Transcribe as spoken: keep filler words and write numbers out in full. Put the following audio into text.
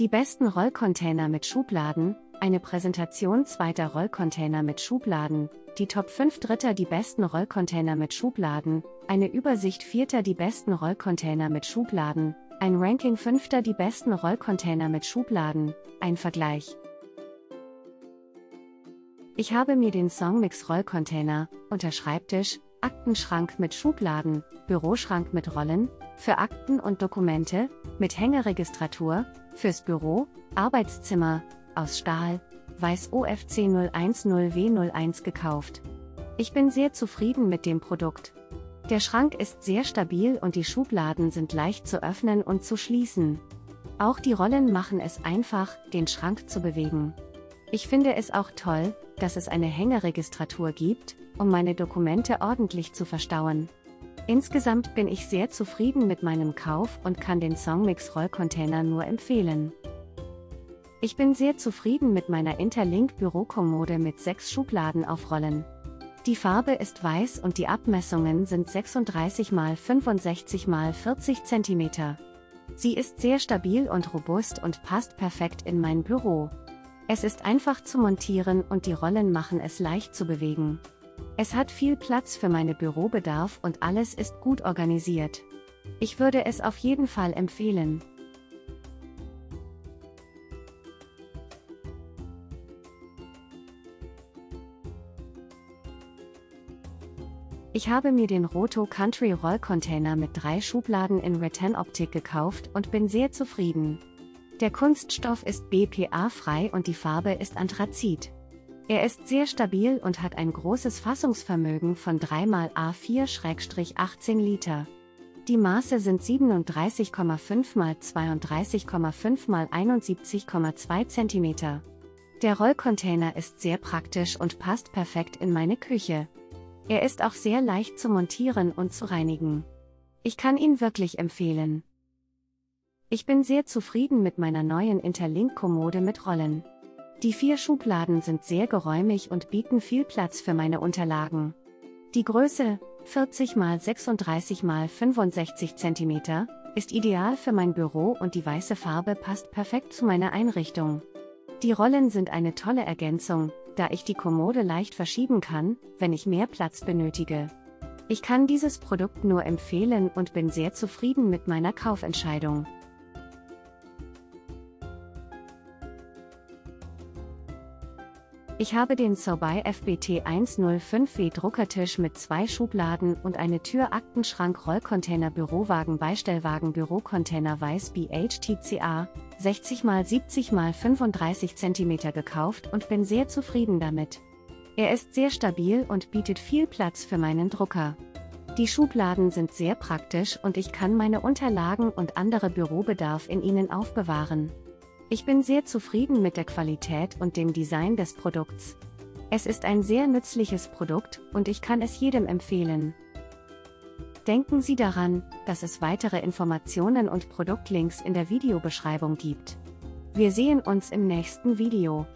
Die besten Rollcontainer mit Schubladen, eine Präsentation zweiter Rollcontainer mit Schubladen, die Top fünf dritter die besten Rollcontainer mit Schubladen, eine Übersicht vierter die besten Rollcontainer mit Schubladen, ein Ranking fünfter die besten Rollcontainer mit Schubladen, ein Vergleich. Ich habe mir den Songmics Rollcontainer, unter Schreibtisch, Aktenschrank mit Schubladen, Büroschrank mit Rollen, für Akten und Dokumente, mit Hängeregistratur, fürs Büro, Arbeitszimmer, aus Stahl, weiß O F C null eins null W null eins gekauft. Ich bin sehr zufrieden mit dem Produkt. Der Schrank ist sehr stabil und die Schubladen sind leicht zu öffnen und zu schließen. Auch die Rollen machen es einfach, den Schrank zu bewegen. Ich finde es auch toll, dass es eine Hängeregistratur gibt, um meine Dokumente ordentlich zu verstauen. Insgesamt bin ich sehr zufrieden mit meinem Kauf und kann den Songmics Rollcontainer nur empfehlen. Ich bin sehr zufrieden mit meiner Interlink Bürokommode mit sechs Schubladen auf Rollen. Die Farbe ist weiß und die Abmessungen sind sechsunddreißig mal fünfundsechzig mal vierzig Zentimeter. Sie ist sehr stabil und robust und passt perfekt in mein Büro. Es ist einfach zu montieren und die Rollen machen es leicht zu bewegen. Es hat viel Platz für meinen Bürobedarf und alles ist gut organisiert. Ich würde es auf jeden Fall empfehlen. Ich habe mir den Rotho Country Rollcontainer mit drei Schubladen in Rattan-Optik gekauft und bin sehr zufrieden. Der Kunststoff ist B P A-frei und die Farbe ist Anthrazit. Er ist sehr stabil und hat ein großes Fassungsvermögen von drei mal A vier achtzehn Liter. Die Maße sind siebenunddreißig Komma fünf mal zweiunddreißig Komma fünf mal einundsiebzig Komma zwei Zentimeter. Der Rollcontainer ist sehr praktisch und passt perfekt in meine Küche. Er ist auch sehr leicht zu montieren und zu reinigen. Ich kann ihn wirklich empfehlen. Ich bin sehr zufrieden mit meiner neuen Interlink-Kommode mit Rollen. Die vier Schubladen sind sehr geräumig und bieten viel Platz für meine Unterlagen. Die Größe, vierzig mal sechsunddreißig mal fünfundsechzig Zentimeter, ist ideal für mein Büro und die weiße Farbe passt perfekt zu meiner Einrichtung. Die Rollen sind eine tolle Ergänzung, da ich die Kommode leicht verschieben kann, wenn ich mehr Platz benötige. Ich kann dieses Produkt nur empfehlen und bin sehr zufrieden mit meiner Kaufentscheidung. Ich habe den SoBuy F B T hundertfünf W Druckertisch mit zwei Schubladen und eine Tür Aktenschrank Rollcontainer Bürowagen Beistellwagen Bürocontainer weiß B H T C A sechzig mal siebzig mal fünfunddreißig Zentimeter gekauft und bin sehr zufrieden damit. Er ist sehr stabil und bietet viel Platz für meinen Drucker. Die Schubladen sind sehr praktisch und ich kann meine Unterlagen und andere Bürobedarf in ihnen aufbewahren. Ich bin sehr zufrieden mit der Qualität und dem Design des Produkts. Es ist ein sehr nützliches Produkt und ich kann es jedem empfehlen. Denken Sie daran, dass es weitere Informationen und Produktlinks in der Videobeschreibung gibt. Wir sehen uns im nächsten Video.